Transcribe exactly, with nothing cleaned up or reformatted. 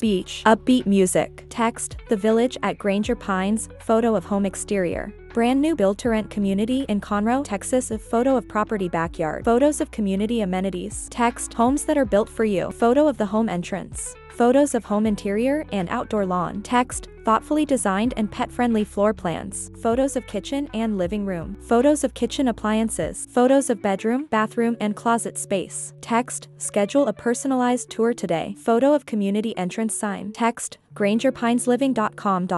Beach, upbeat music. Text, The Village at Granger Pines, photo of home exterior. Brand new build-to-rent community in Conroe, Texas. A photo of property backyard. Photos of community amenities. Text, homes that are built for you. Photo of the home entrance. Photos of home interior and outdoor lawn. Text, thoughtfully designed and pet-friendly floor plans. Photos of kitchen and living room. Photos of kitchen appliances. Photos of bedroom, bathroom, and closet space. Text, schedule a personalized tour today. Photo of community entrance sign. Text, Granger Pines Living dot com.